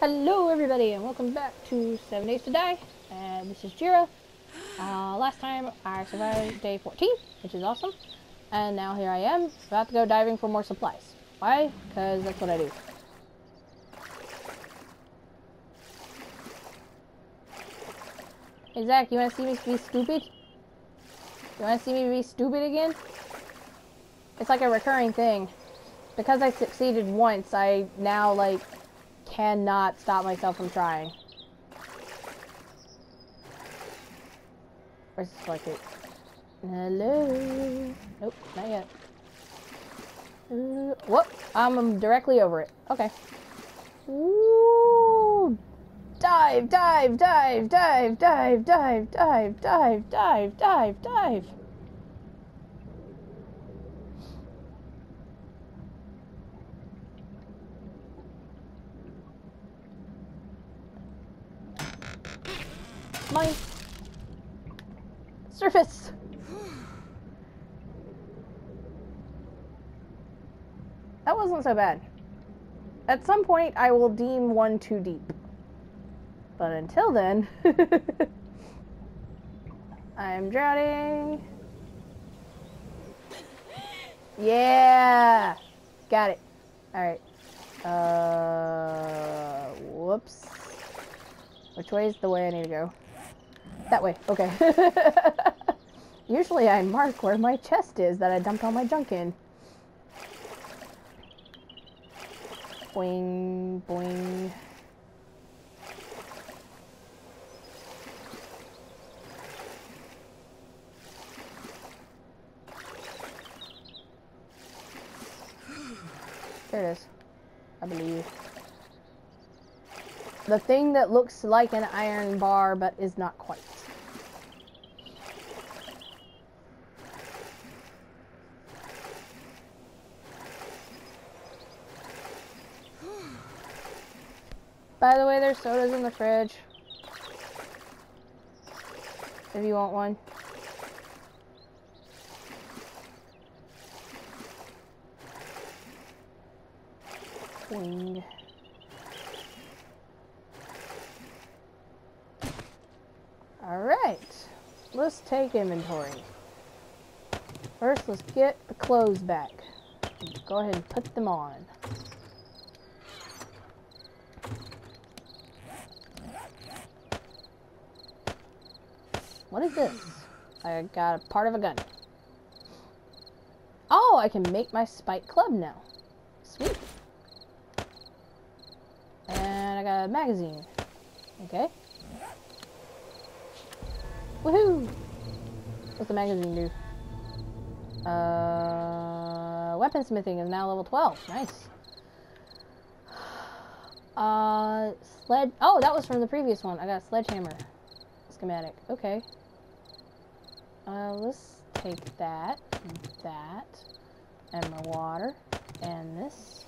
Hello everybody and welcome back to 7 Days to Die, and this is Jiirah. Last time I survived day 14, which is awesome, and now here I am, about to go diving for more supplies. Why? Because that's what I do. Hey Zach, you want to see me be stupid? You want to see me be stupid again? It's like a recurring thing. Because I succeeded once, I now, like, cannot stop myself from trying. Where's this bucket? Hello? Nope, not yet. Whoop! I'm directly over it. Okay. Ooh! Dive, dive, dive, dive, dive, dive, dive, dive, dive, dive, dive! Mine. Surface. That wasn't so bad. At some point, I will deem one too deep. But until then, I'm drowning. Yeah, got it. All right. Whoops. Which way is the way I need to go? That way, okay. Usually I mark where my chest is that I dumped all my junk in. Boing, boing. There it is, I believe. The thing that looks like an iron bar but is not quite. By the way, there's sodas in the fridge, if you want one. Boing. All right, let's take inventory. First, let's get the clothes back. Go ahead and put them on. What is this? I got a part of a gun. Oh, I can make my spike club now. Sweet. And I got a magazine. Okay. Woohoo! What's the magazine do? Weaponsmithing is now level 12. Nice. Sled. Oh, that was from the previous one. I got a sledgehammer. Schematic. Okay. Let's take that, and that, and my water, and this,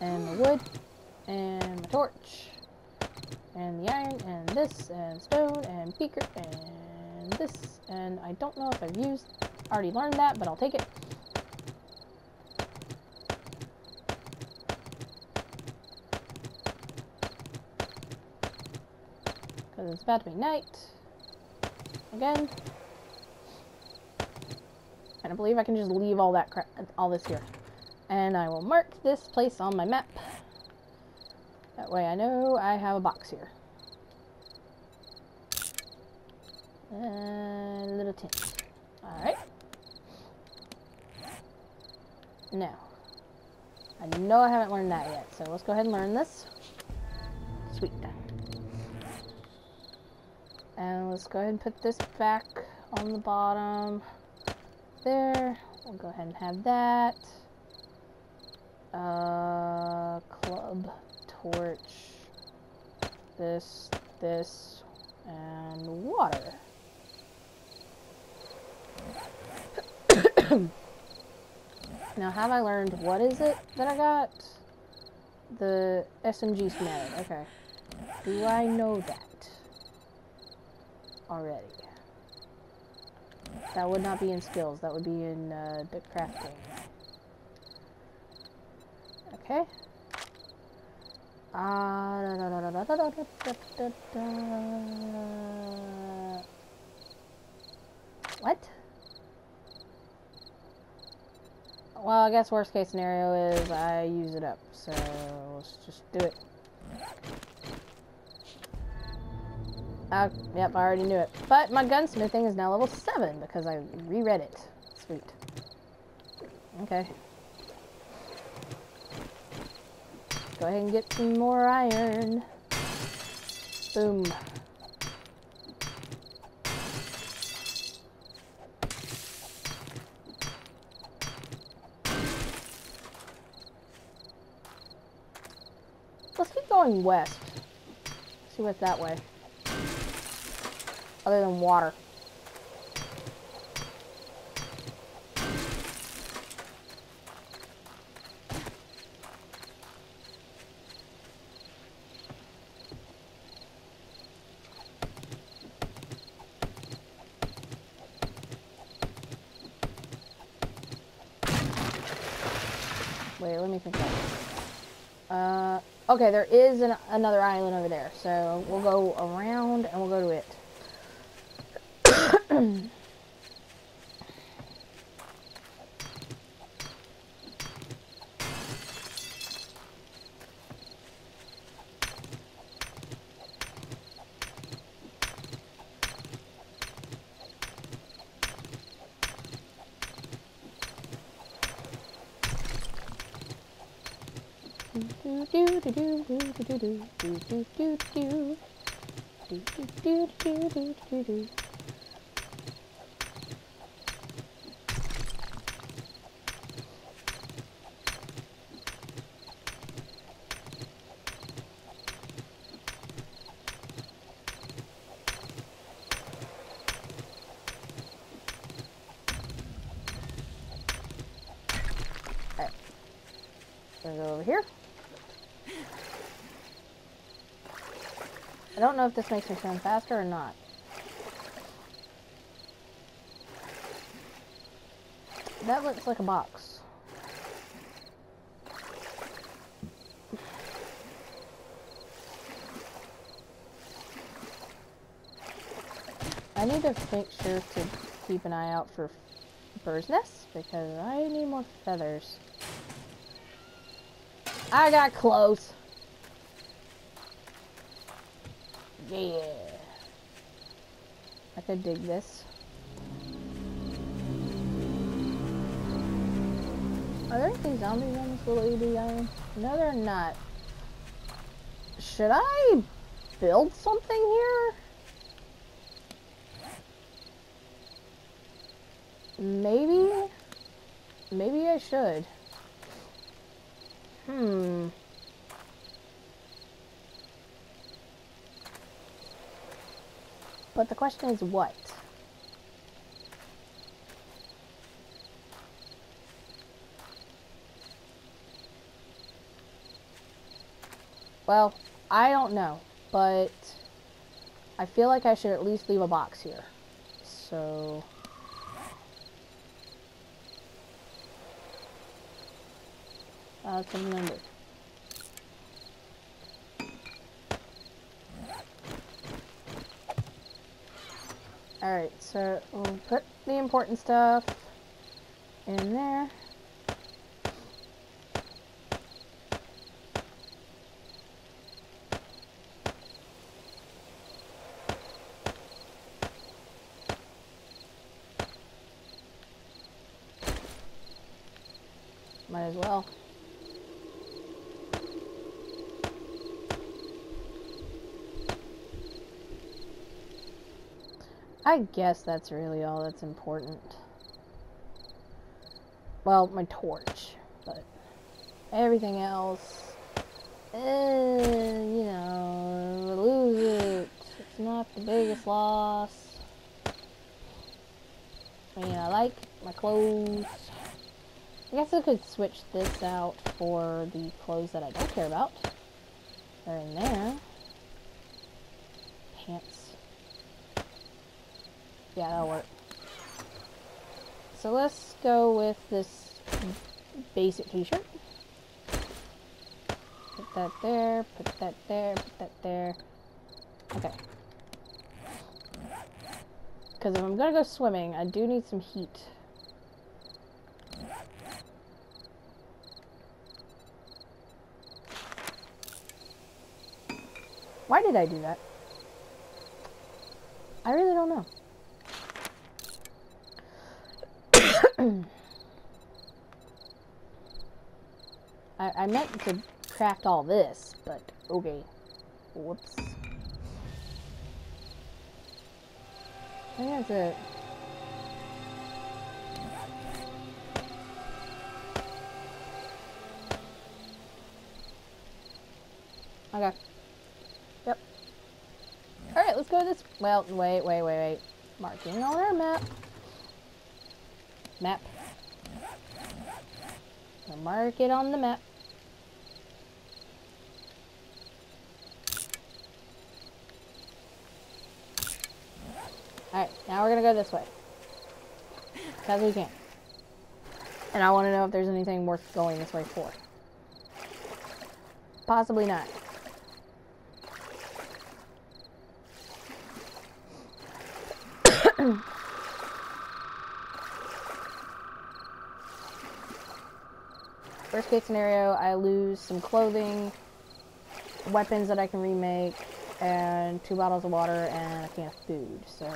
and the wood, and my torch, and the iron, and this, and stone, and beaker, and this, and I don't know if I've used, already learned that, but I'll take it. Because it's about to be night. Again. And I believe I can just leave all that crap, all this here. And I will mark this place on my map. That way I know I have a box here. And a little tin. Alright. Now. I know I haven't learned that yet, so let's go ahead and learn this. Sweet. And let's go ahead and put this back on the bottom. There. We'll go ahead and have that. Club. Torch, this, and water. Now, have I learned what is it that I got? The SMG schematic. Okay. Do I know that already? That would not be in skills. That would be in the crafting. Okay. What? Well, I guess worst case scenario is I use it up, so let's just do it. Oh, yep, I already knew it. But my gunsmithing is now level 7 because I reread it. Sweet. Okay. Go ahead and get some more iron. Boom. Let's keep going west. See what's that way. Other than water. Wait, let me think about it. Okay, there is another island over there, so we'll go around and we'll go to it. Gonna go over here. I don't know if this makes me swim faster or not. That looks like a box. I need to make sure to keep an eye out for bird's nests because I need more feathers. I got close. Yeah. I could dig this. Are there any zombies on this little ED island? No, they're not. Should I build something here? Maybe? Maybe I should. But the question is what? Well, I don't know, but I feel like I should at least leave a box here. So... some lumber. Alright, so we'll put the important stuff in there. Might as well. I guess that's really all that's important. Well, my torch, but everything else, you know, lose it. It's not the biggest loss. I mean, I like my clothes. I guess I could switch this out for the clothes that I don't care about. They're in there. Pants. Yeah, that'll work. So let's go with this basic t-shirt. Put that there, put that there, put that there. Okay. Because if I'm gonna go swimming, I do need some heat. Why did I do that? I really don't know. I meant to craft all this, but okay. Whoops. I think that's it. Okay. Yep. Alright, let's go to this. Well, wait. Marking on our map. We'll mark it on the map. Alright, now we're gonna go this way. Because we can. And I want to know if there's anything worth going this way for. Possibly not. Worst case scenario, I lose some clothing, weapons that I can remake, and 2 bottles of water and a can of food, so...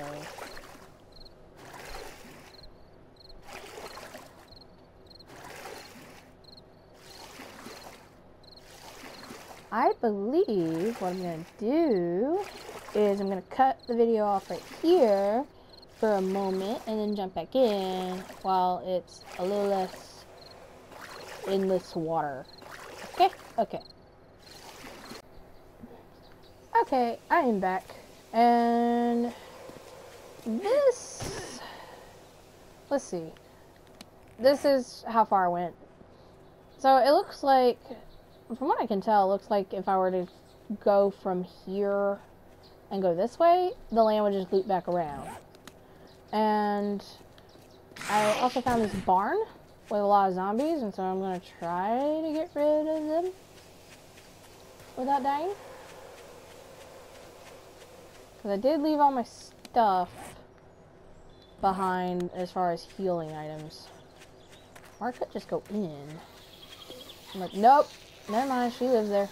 I believe what I'm gonna do is I'm gonna cut the video off right here for a moment and then jump back in while it's a little less endless water. Okay? Okay. Okay, I am back, and this, let's see, this is how far I went. So it looks like, from what I can tell, it looks like if I were to go from here and go this way, the land would just loop back around. And I also found this barn with a lot of zombies, and so I'm going to try to get rid of them without dying. Because I did leave all my stuff behind as far as healing items. Or I could just go in. I'm like, nope. Never mind. She lives there.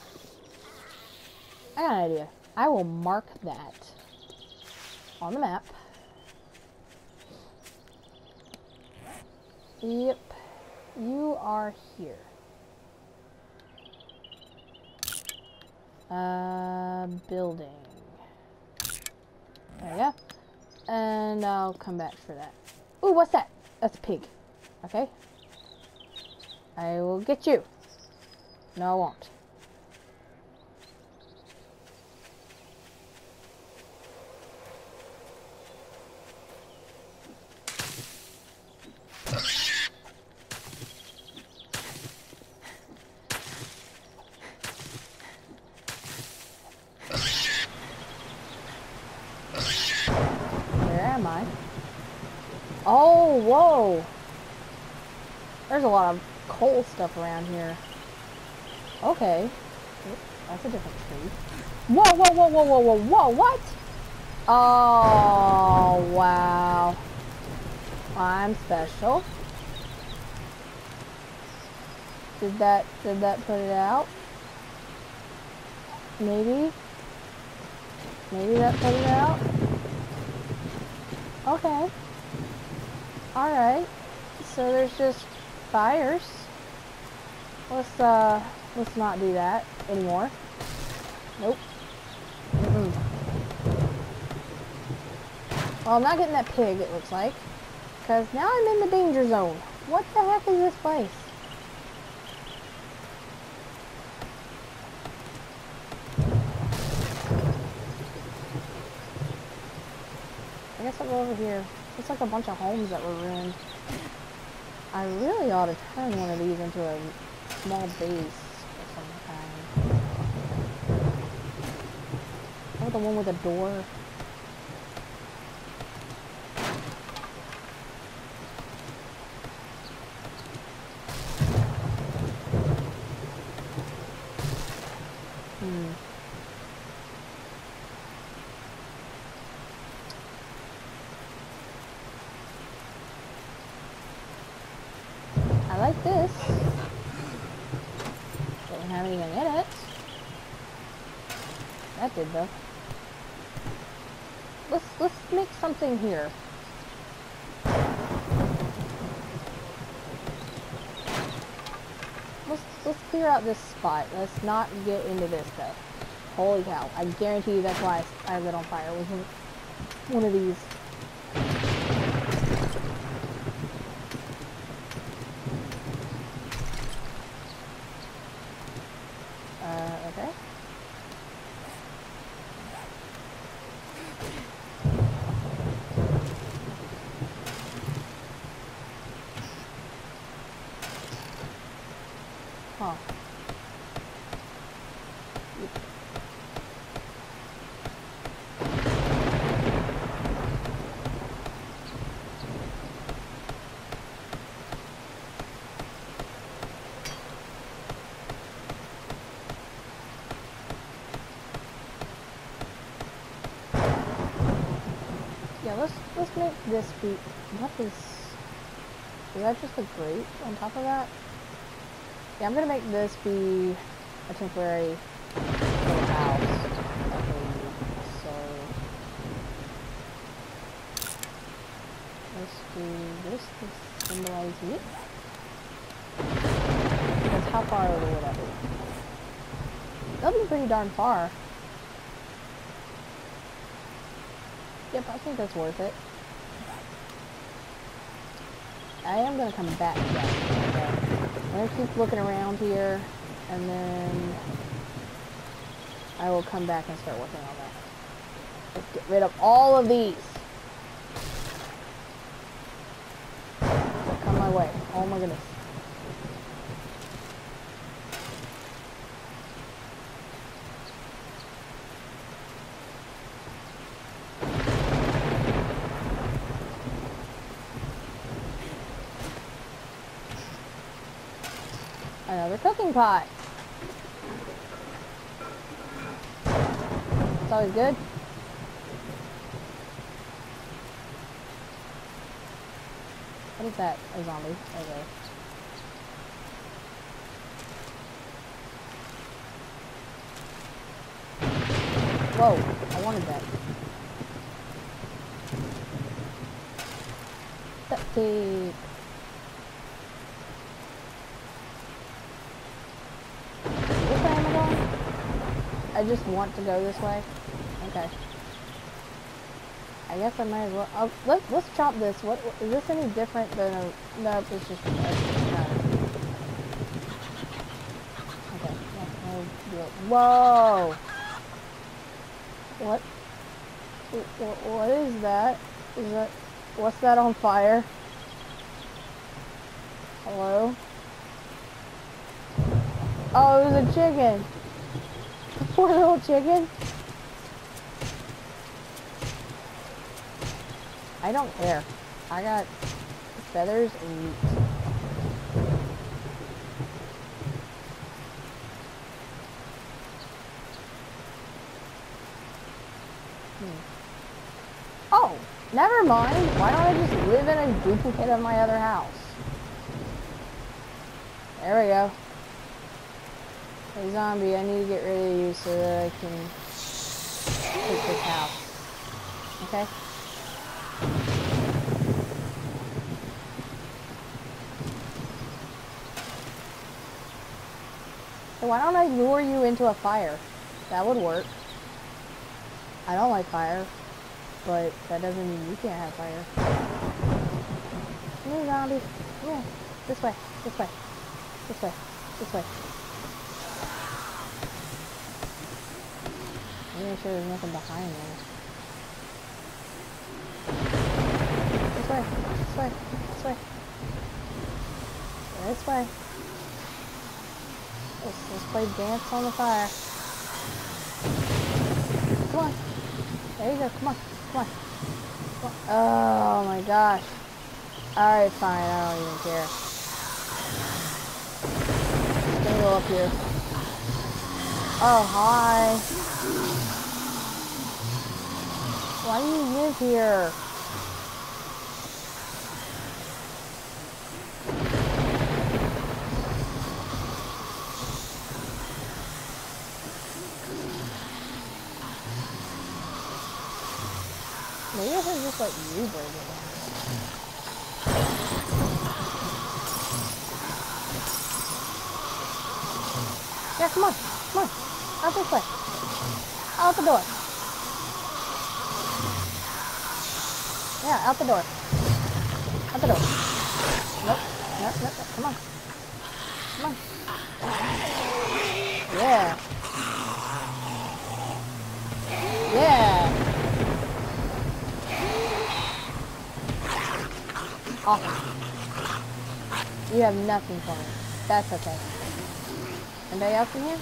I got an idea. I will mark that on the map. Yep. You are here. Building. There we go. And I'll come back for that. Ooh, what's that? That's a pig. Okay. I will get you. No, I won't. Oh, whoa! There's a lot of coal stuff around here. Okay. Oops, that's a different tree. Whoa, what? Oh, wow. I'm special. Did that put it out? Maybe that put it out? Okay. Alright, so there's just fires. Let's not do that anymore. Nope. Well, I'm not getting that pig, it looks like. Because now I'm in the danger zone. What the heck is this place? I guess I'll go over here. It's like a bunch of homes that were ruined. I really ought to turn one of these into a small base of some kind. Oh, the one with a door. haven't even hit it. That did though. Let's make something here. Let's clear out this spot. Let's not get into this though. Holy cow! I guarantee you that's why I lit on fire. It wasn't one of these. Okay. Huh. Let's make this be. What is? Is that just a grate on top of that? Yeah, I'm gonna make this be a temporary little house. Okay, so let's do this to symbolize it. Because how far away would that be? That'll be pretty darn far. Yep, I think that's worth it. I am going to come back to that. I'm going to keep looking around here, and then I will come back and start working on that. Let's get rid of all of these. Come my way. Oh my goodness. Another cooking pot. It's always good. What is that? A zombie. Okay. Whoa, I wanted that. Duct tape. I just want to go this way. Okay. I guess I might as well. Oh, let's chop this. What is this any different than a? No, it's just. Okay. Whoa! What? What is that? Is that? What's that on fire? Hello? Oh, it was a chicken. Poor little chicken. I don't care. I got feathers and meat. Oh, never mind. Why don't I just live in a duplicate of my other house? There we go. Hey zombie, I need to get rid of you so that I can take this house. Okay? So why don't I lure you into a fire? That would work. I don't like fire, but that doesn't mean you can't have fire. Come here, zombie. Yeah. This way. This way. This way. This way. Make sure there's nothing behind there. This way, this way, this way. This way. Let's play dance on the fire. Come on. There you go, come on, come on. Come on. Oh my gosh. Alright, fine, I don't even care. I'm gonna go up here. Oh, hi. Why do you live here? guess I just let you bring it down. Yeah, come on. Come on. Out this way. Out the door. Yeah, out the door. Out the door. Nope. Nope, nope, nope. Come on. Come on. Yeah. Yeah. Awesome. You have nothing for me. That's okay. Anybody else in here?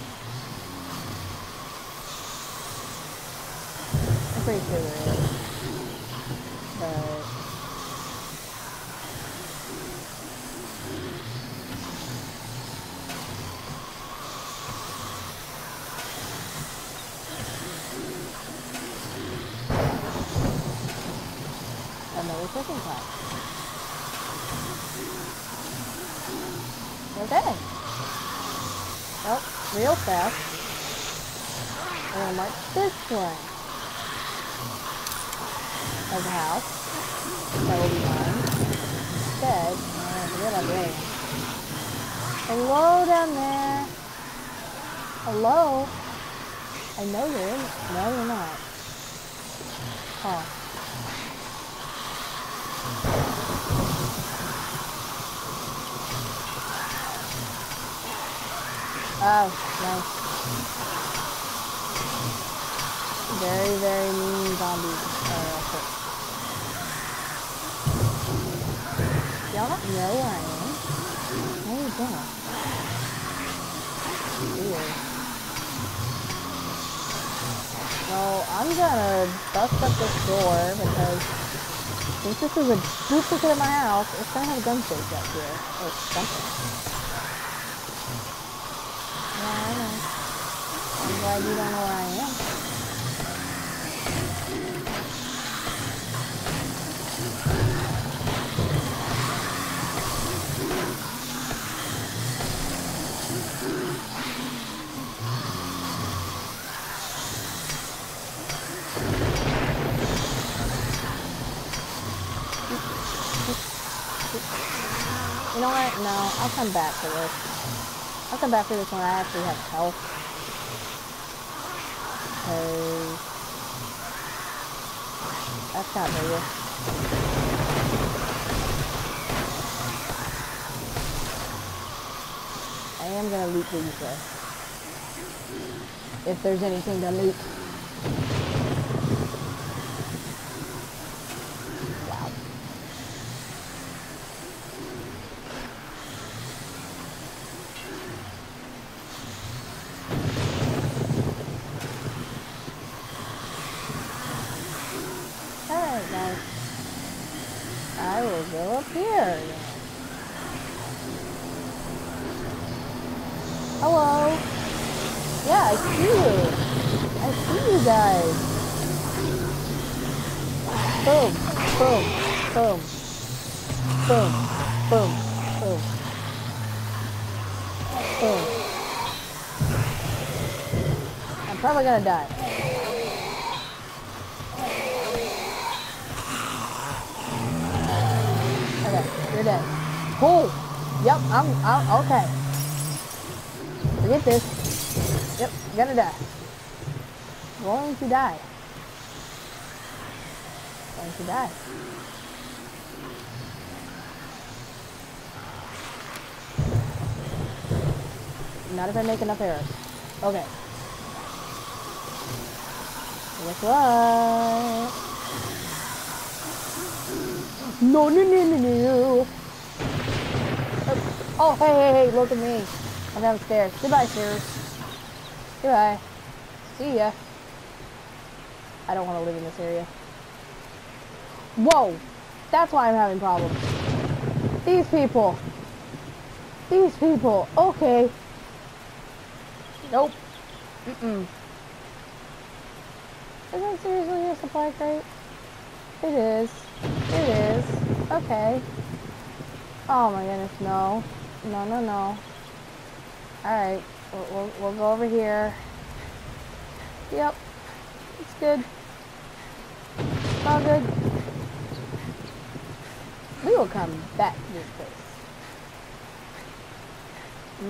I'm pretty sure there is. But... another cooking pot. Okay. Oh, real fast. I'm gonna mark this one as a house. That will be mine. Instead, I'm gonna forget I'm doing. Hello down there. Hello. I know you're in. No, you're not. Huh. Oh, nice. Very, very mean zombies. Y'all don't know where I am? No, you don't. Weird. Well, I'm gonna bust up this door because since this is a duplicate of my house, it's gonna have gunshots up here. Or something. I'm glad you don't know where I am. You know what? No, I'll come back for this. I'll come back for this when I actually have health. That's not real. I am gonna loot these though. If there's anything to loot. Wow. Guys. Boom, boom, boom, boom, boom, boom, boom. I'm probably gonna die. Okay, you're dead. Cool. Yep, I'm okay. Forget this. Yep, I'm gonna die. Going to die. Going to die. Not if I make enough errors. Okay. Guess what? No, no, no, no, no. Oh, hey, hey, hey, look at me. I'm downstairs. Goodbye, sir. Goodbye. See ya. I don't want to live in this area. Whoa! That's why I'm having problems. These people. These people. Okay. Nope. Mm-mm. Is that seriously your supply crate? It is. It is. Okay. Oh my goodness, no. No, no, no. Alright. We'll go over here. Yep. It's good. It's all good. We will come back to this place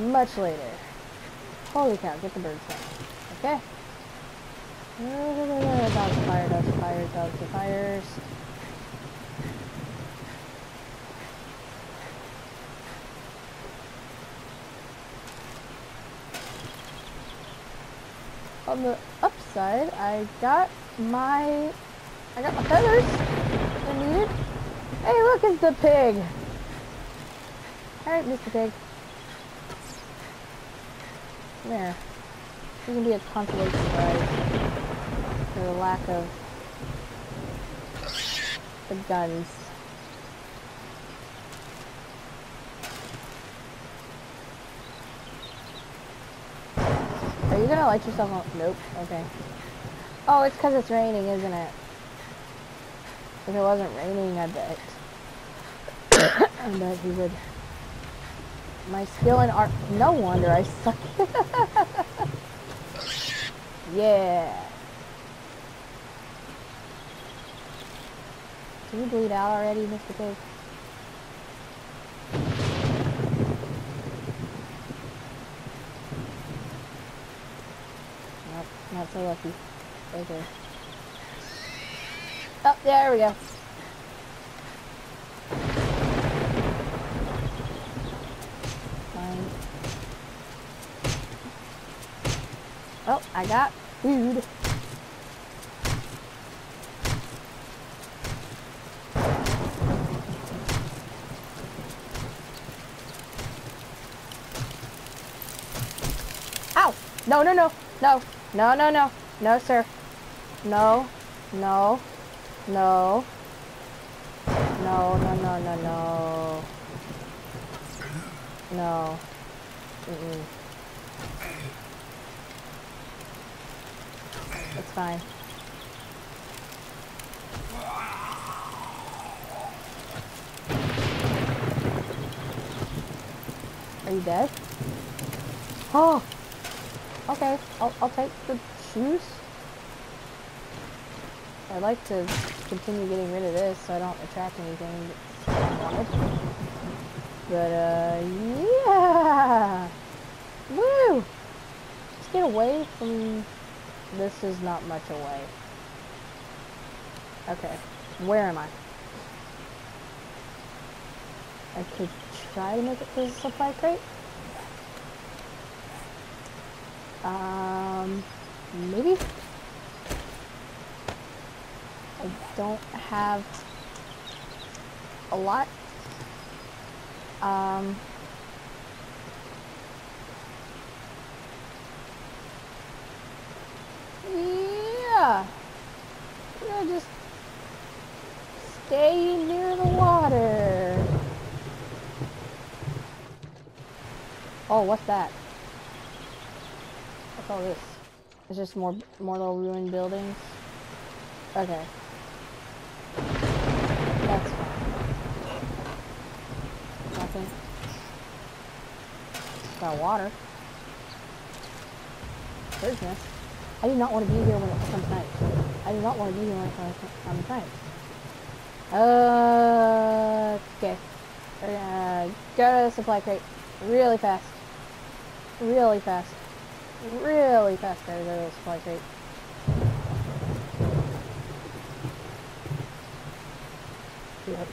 much later. Holy cow, get the birds out. Okay. Dogs to fire, dogs to fire, dogs to fires. On the upside, I got my feathers I needed. Hey, look, it's the pig. All right, Mr. Pig. There. This is gonna be a consolation prize for the lack of the guns. Are you gonna light yourself up? Nope. Okay. Oh, it's because it's raining, isn't it? If it wasn't raining, I bet. I bet he would. My skill in art. No wonder I suck. Yeah. Did you bleed out already, Mr. Pig? Nope, not so lucky. Right there. Oh, there we go. Fine. Oh, I got food. Ow! No, no, no, no, no, no, no, no, sir. No, no. No. No, no, no, no, no. No. Mm-mm. It's fine. Are you dead? Oh! Okay, I'll take the shoes. I'd like to continue getting rid of this so I don't attract anything that's wanted. But, yeah! Woo! Let's get away from... This is not much away. Okay, where am I? I could try to make it to the supply crate? Maybe? I don't have a lot. Yeah. I'm gonna just stay near the water. Oh, what's that? What's all this? It's just more little ruined buildings. Okay. That's fine. Nothing. Got water. Bird's nest. I do not want to be here when it becomes night. I do not want to be here when it becomes night. Okay. We're gonna go to the supply crate. Really fast. Really fast. Really fast. Gotta go to the supply crate. Yep.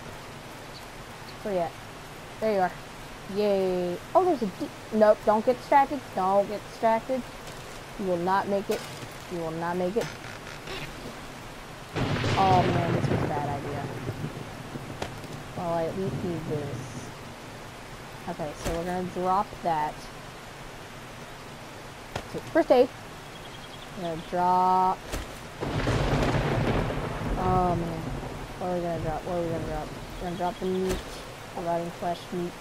Where you at? There you are. Yay. Oh, there's a deep... Nope, don't get distracted. Don't get distracted. You will not make it. You will not make it. Oh, man, this was a bad idea. Well, I at least need this. Okay, so we're going to drop that. So, first aid. We're going to drop... Oh, man. What are we gonna drop? What are we gonna drop? We're gonna drop the meat. Rotting flesh meat.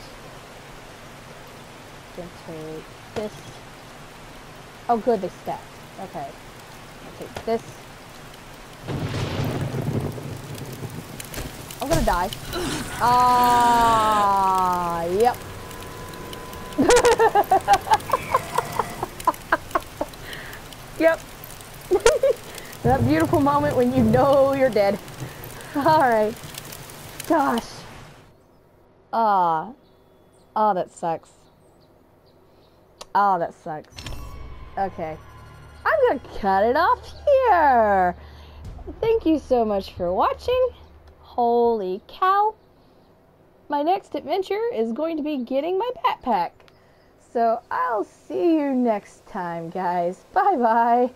Gonna take this. Oh good, they stacked. Okay. I'll take this. I'm gonna die. Ah, yep. Yep. That beautiful moment when you know you're dead. All right. Gosh. Ah. Oh, that sucks. Oh, that sucks. Okay. I'm gonna cut it off here. Thank you so much for watching. Holy cow. My next adventure is going to be getting my backpack. So I'll see you next time, guys. Bye-bye.